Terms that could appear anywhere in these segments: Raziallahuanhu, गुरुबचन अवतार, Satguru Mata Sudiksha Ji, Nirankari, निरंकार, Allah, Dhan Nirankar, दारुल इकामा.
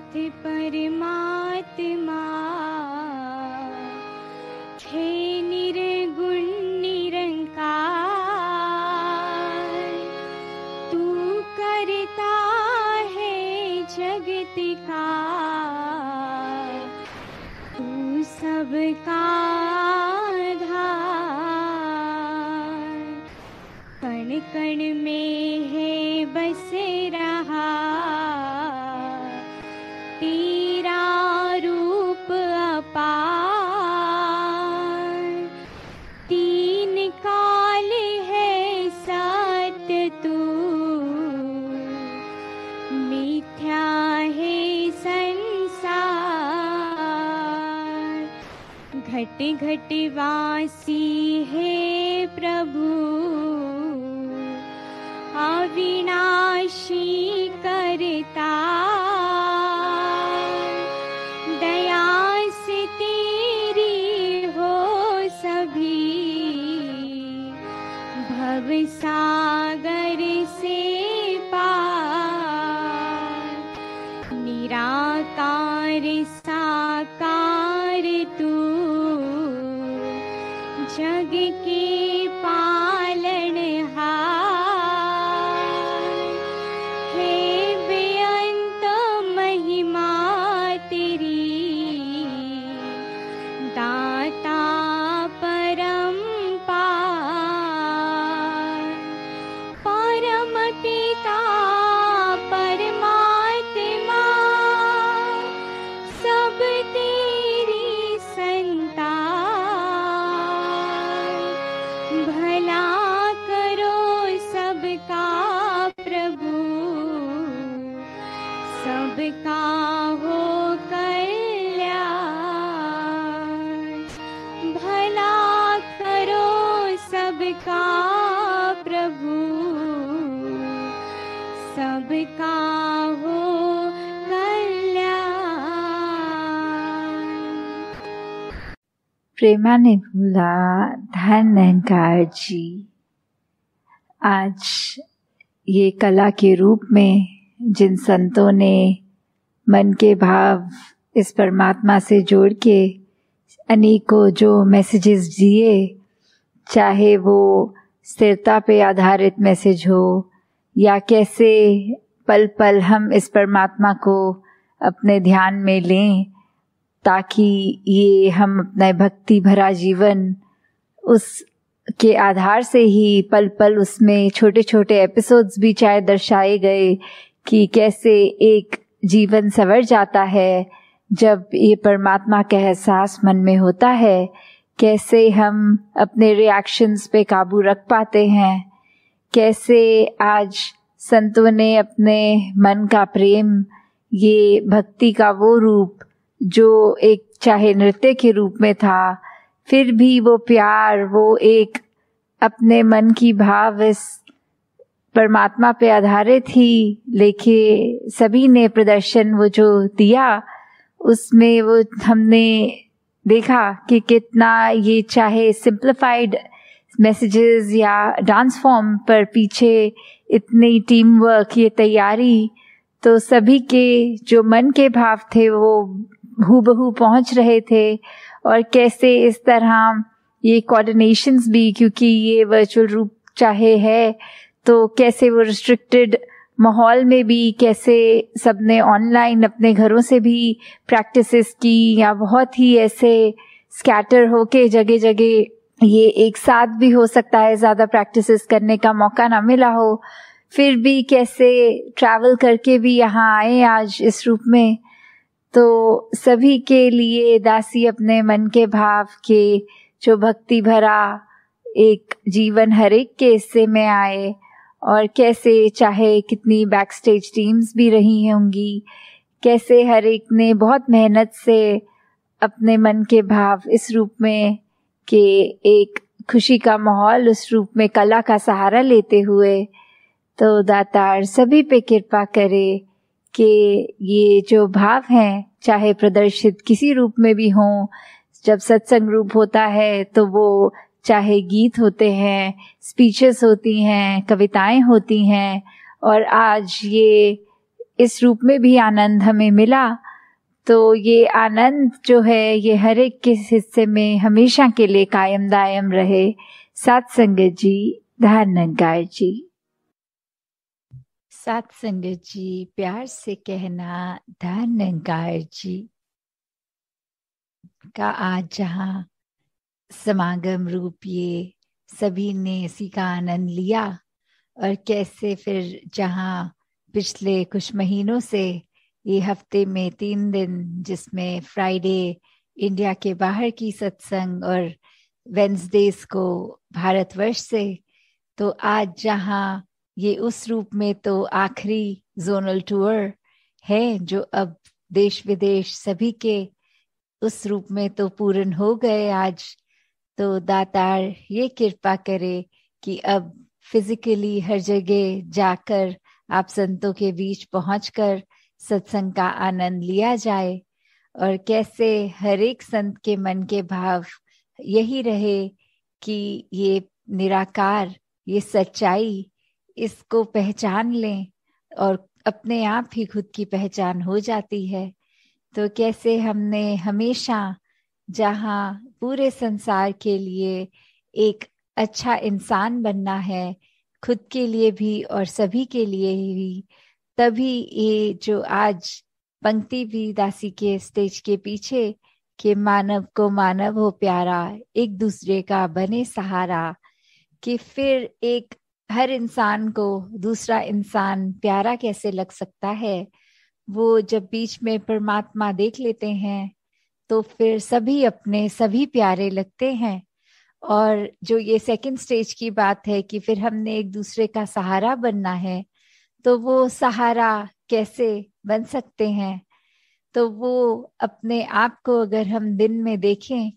नाथ परमात्मा थे निर्गुण निरंकार। तू करता है जगत का, तू सबका आधार। कण कण में है बस रहा तेरा रूप अपार। तीन काल है सत्य तू, मिथ्या है संसार। घट घट वासी है प्रभु, अविनाशी करता। सागर से पार, निराकार साकार तू, जग के पालनहार। हे बेअंत महिमा तेरी, दाता परम पिता परमात्मा। सब तेरी संतान, भला करो सबका प्रभु, सबका हो कल्याण। भला करो सबका प्रभु, सबका हो कल्याण। प्रेमा ने बोला धन निरंकार जी, आज ये कला के रूप में जिन संतों ने मन के भाव इस परमात्मा से जोड़ के अनेकों जो मैसेजेस दिए, चाहे वो स्थिरता पे आधारित मैसेज हो या कैसे पल पल हम इस परमात्मा को अपने ध्यान में लें ताकि ये हम अपना भक्ति भरा जीवन उसके आधार से ही पल पल, उसमें छोटे छोटे एपिसोड्स भी चाहे दर्शाए गए कि कैसे एक जीवन संवर जाता है जब ये परमात्मा का एहसास मन में होता है, कैसे हम अपने रिएक्शंस पे काबू रख पाते हैं, कैसे आज संतों ने अपने मन का प्रेम, ये भक्ति का वो रूप जो एक चाहे नृत्य के रूप में था, फिर भी वो प्यार, वो एक अपने मन की भाव इस परमात्मा पे आधारित ही लेके सभी ने प्रदर्शन वो जो दिया, उसमें वो हमने देखा कि कितना ये चाहे सिंप्लीफाइड मैसेजेस या डांस फॉर्म पर पीछे इतनी टीम वर्क, ये तैयारी, तो सभी के जो मन के भाव थे वो हूबहू पहुंच रहे थे। और कैसे इस तरह ये कोऑर्डिनेशंस भी, क्योंकि ये वर्चुअल रूप चाहे है तो कैसे वो रिस्ट्रिक्टेड माहौल में भी कैसे सबने ऑनलाइन अपने घरों से भी प्रैक्टिसेस की, या बहुत ही ऐसे स्कैटर होके जगह जगह ये एक साथ भी हो सकता है, ज़्यादा प्रैक्टिसेस करने का मौका ना मिला हो, फिर भी कैसे ट्रैवल करके भी यहाँ आए आज इस रूप में। तो सभी के लिए दासी अपने मन के भाव के जो भक्ति भरा एक जीवन हर एक के हिस्से में आए, और कैसे चाहे कितनी बैक स्टेज टीम्स भी रही होंगी, कैसे हर एक ने बहुत मेहनत से अपने मन के भाव इस रूप में कि एक खुशी का माहौल उस रूप में कला का सहारा लेते हुए, तो दातार सभी पे कृपा करे कि ये जो भाव हैं चाहे प्रदर्शित किसी रूप में भी हों, जब सत्संग रूप होता है तो वो चाहे गीत होते हैं, स्पीचेस होती हैं, कविताएं होती हैं, और आज ये इस रूप में भी आनंद हमें मिला, तो ये आनंद जो है ये हर एक के हिस्से में हमेशा के लिए कायम दायम रहे। सात संगत जी, धन निरंकार जी। सात संगत जी, प्यार से कहना धन निरंकार जी का आज जहाँ समागम रूप ये सभी ने इसी का आनंद लिया, और कैसे फिर जहाँ पिछले कुछ महीनों से ये हफ्ते में 3 दिन जिसमें फ्राइडे इंडिया के बाहर की सत्संग और वेंसडेज को भारतवर्ष से, तो आज जहाँ ये उस रूप में तो आखिरी जोनल टूर है जो अब देश विदेश सभी के उस रूप में तो पूर्ण हो गए आज। तो दातार ये कृपा करे कि अब फिजिकली हर जगह जाकर आप संतों के बीच पहुंचकर सत्संग का आनंद लिया जाए, और कैसे हर एक संत के मन के भाव यही रहे कि ये निराकार, ये सच्चाई, इसको पहचान लें और अपने आप ही खुद की पहचान हो जाती है। तो कैसे हमने हमेशा जहाँ पूरे संसार के लिए एक अच्छा इंसान बनना है, खुद के लिए भी और सभी के लिए भी, तभी ये जो आज पंक्ति भी दासी के स्टेज के पीछे कि मानव को मानव हो प्यारा, एक दूसरे का बने सहारा, कि फिर एक हर इंसान को दूसरा इंसान प्यारा कैसे लग सकता है, वो जब बीच में परमात्मा देख लेते हैं तो फिर सभी अपने सभी प्यारे लगते हैं। और जो ये सेकंड स्टेज की बात है कि फिर हमने एक दूसरे का सहारा बनना है, तो वो सहारा कैसे बन सकते हैं, तो वो अपने आप को अगर हम दिन में देखें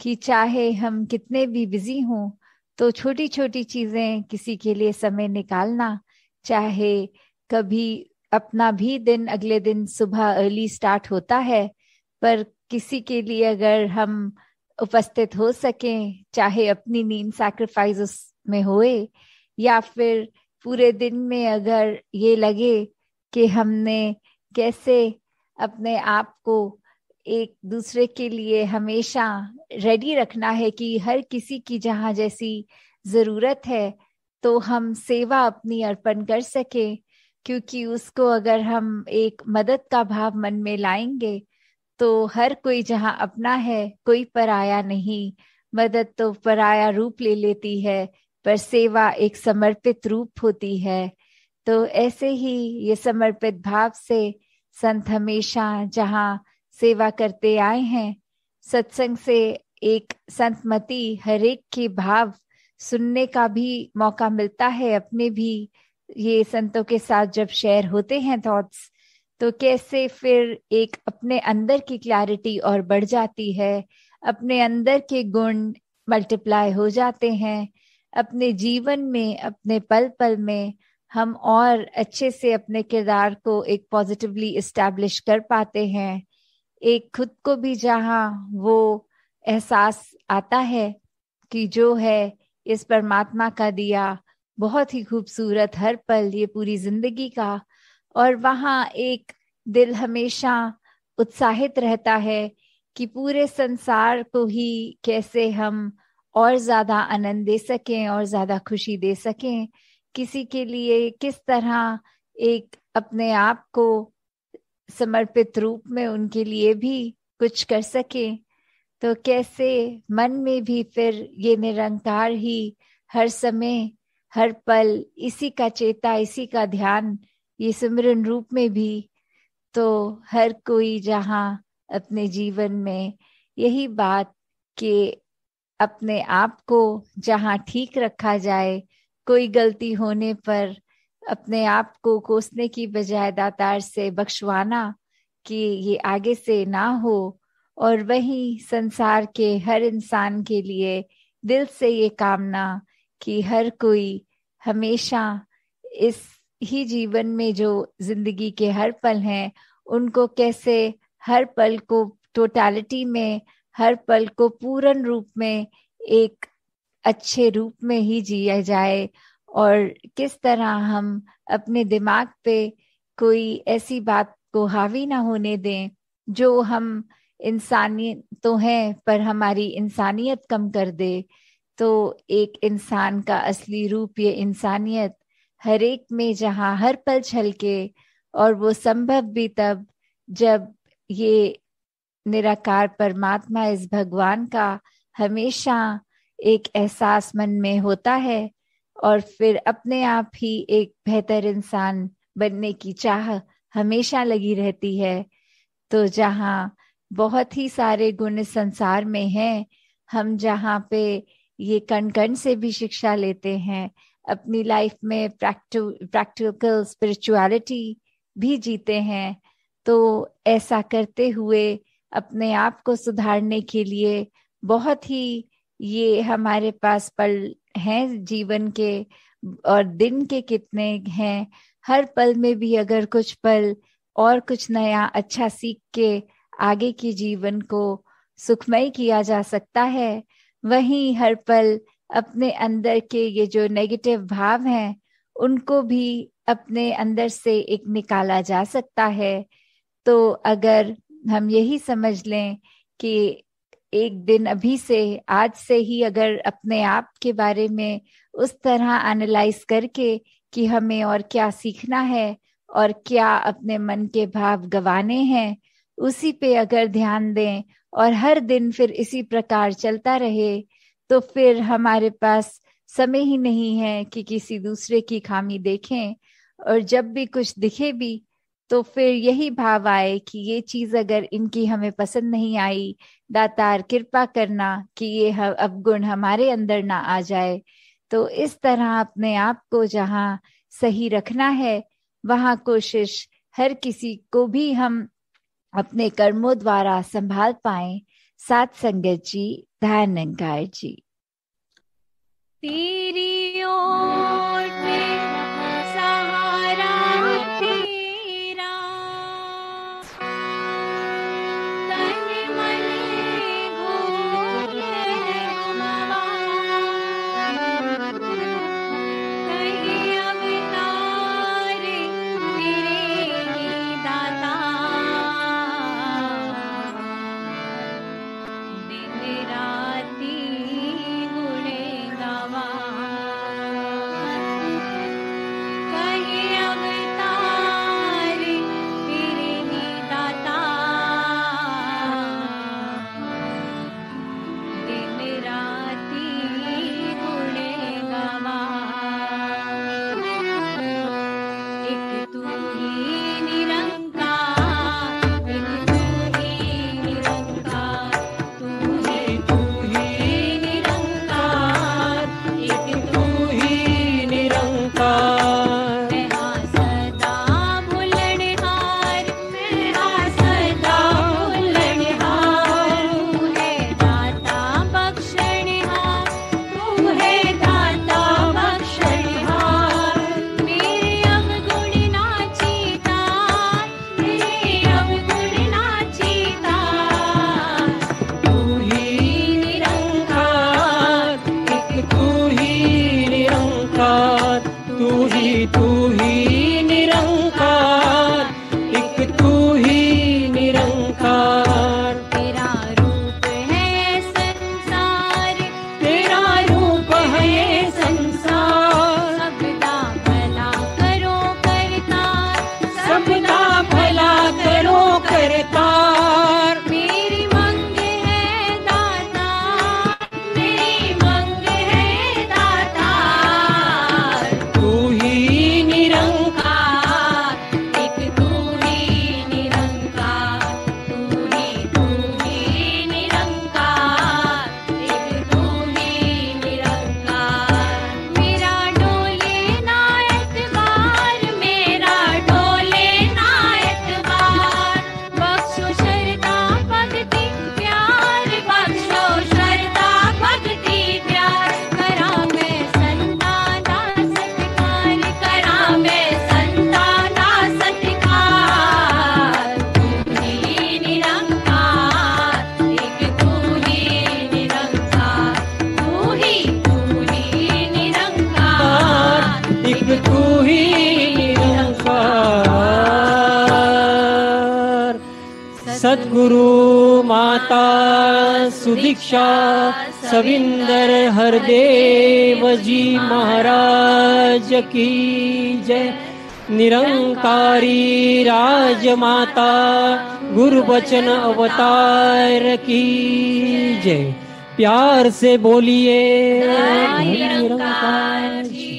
कि चाहे हम कितने भी बिजी हों, तो छोटी छोटी चीजें किसी के लिए समय निकालना, चाहे कभी अपना भी दिन अगले दिन सुबह अर्ली स्टार्ट होता है, पर किसी के लिए अगर हम उपस्थित हो सकें, चाहे अपनी नींद सैक्रिफाइस उसमें होए, या फिर पूरे दिन में अगर ये लगे कि हमने कैसे अपने आप को एक दूसरे के लिए हमेशा रेडी रखना है कि हर किसी की जहाँ जैसी जरूरत है तो हम सेवा अपनी अर्पण कर सके, क्योंकि उसको अगर हम एक मदद का भाव मन में लाएंगे तो हर कोई जहाँ अपना है, कोई पराया नहीं। मदद तो पराया रूप ले लेती है, पर सेवा एक समर्पित रूप होती है। तो ऐसे ही ये समर्पित भाव से संत हमेशा जहाँ सेवा करते आए हैं। सत्संग से एक संतमति हर एक के भाव सुनने का भी मौका मिलता है, अपने भी ये संतों के साथ जब शेयर होते हैं थॉट्स, तो कैसे फिर एक अपने अंदर की क्लैरिटी और बढ़ जाती है, अपने अंदर के गुण मल्टीप्लाई हो जाते हैं, अपने जीवन में अपने पल पल में हम और अच्छे से अपने किरदार को एक पॉजिटिवली एस्टैब्लिश कर पाते हैं। एक खुद को भी जहाँ वो एहसास आता है कि जो है इस परमात्मा का दिया बहुत ही खूबसूरत हर पल ये पूरी जिंदगी का, और वहाँ एक दिल हमेशा उत्साहित रहता है कि पूरे संसार को ही कैसे हम और ज्यादा आनंद दे सकें और ज्यादा खुशी दे सकें, किसी के लिए किस तरह एक अपने आप को समर्पित रूप में उनके लिए भी कुछ कर सकें। तो कैसे मन में भी फिर ये निरंकार ही हर समय हर पल इसी का चेता, इसी का ध्यान, ये सिमरन रूप में भी, तो हर कोई जहाँ अपने जीवन में यही बात कि अपने आप को जहाँ ठीक रखा जाए, कोई गलती होने पर अपने आप को कोसने की बजाय दातार से बख्शवाना कि ये आगे से ना हो, और वहीं संसार के हर इंसान के लिए दिल से ये कामना कि हर कोई हमेशा इस ही जीवन में जो जिंदगी के हर पल हैं उनको कैसे हर पल को टोटालिटी में, हर पल को पूर्ण रूप में एक अच्छे रूप में ही जिया जाए, और किस तरह हम अपने दिमाग पे कोई ऐसी बात को हावी ना होने दें जो हम इंसानी तो हैं पर हमारी इंसानियत कम कर दे। तो एक इंसान का असली रूप ये इंसानियत हर एक में जहाँ हर पल छलके, और वो संभव भी तब जब ये निराकार परमात्मा इस भगवान का हमेशा एक एहसास मन में होता है और फिर अपने आप ही एक बेहतर इंसान बनने की चाह हमेशा लगी रहती है। तो जहाँ बहुत ही सारे गुण संसार में हैं, हम जहाँ पे ये कण कण से भी शिक्षा लेते हैं, अपनी लाइफ में प्रैक्टिकल स्पिरिचुअलिटी भी जीते हैं, तो ऐसा करते हुए अपने आप को सुधारने के लिए बहुत ही ये हमारे पास पल हैं जीवन के, और दिन के कितने हैं, हर पल में भी अगर कुछ पल और कुछ नया अच्छा सीख के आगे की जीवन को सुखमय किया जा सकता है। वहीं हर पल अपने अंदर के ये जो नेगेटिव भाव हैं उनको भी अपने अंदर से एक निकाला जा सकता है। तो अगर हम यही समझ लें कि एक दिन अभी से, आज से ही अगर अपने आप के बारे में उस तरह एनालाइज करके कि हमें और क्या सीखना है और क्या अपने मन के भाव गंवाने हैं, उसी पे अगर ध्यान दें और हर दिन फिर इसी प्रकार चलता रहे, तो फिर हमारे पास समय ही नहीं है कि किसी दूसरे की खामी देखें। और जब भी कुछ दिखे भी तो फिर यही भाव आए कि ये चीज अगर इनकी हमें पसंद नहीं आई, दातार कृपा करना कि ये अवगुण हमारे अंदर ना आ जाए। तो इस तरह अपने आप को जहाँ सही रखना है, वहाँ कोशिश हर किसी को भी हम अपने कर्मों द्वारा संभाल पाए। साथ संगत जी, धन निरंकार जी। तेरी ओर पे सहारा तेरा, तन मन घोले गुमा, कहीं अवतार तेरे दाता, दिन राती गुणे गावा, कहीं अवतार तेरे दाता, दिन राती गुणे गावा। एक तू ही निरंकार, एक तू ही निरंकार, तू ही निरंकार, एक तू ही निरंकार, तेरा सदा भुलनहार, तेरा सदा भुलनहार, तू है दाता बख्शनिहार, तू है दाता बख्शनिहार, मेरे अवगुण ना चीतार, मेरे अवगुण ना चीतार, तू ही निरंकार, एक तू ही निरंकार, तू ही निरंकार, एक तू ही निरंकार, तेरा रूप है संसार, तेरा रूप है ये संसार, सबदा भला करो करतार, सबदा भला करो करतार, मेरी मंग है दाता, मेरी मंग है दाता, तू ही निरंकार, सतगुरु माता सुदीक्षा सविंदर हरदेव जी महाराज की जय। निरंकारी राजमाता गुरुबचन अवतार की जय। प्यार से बोलिए निरंकार जी।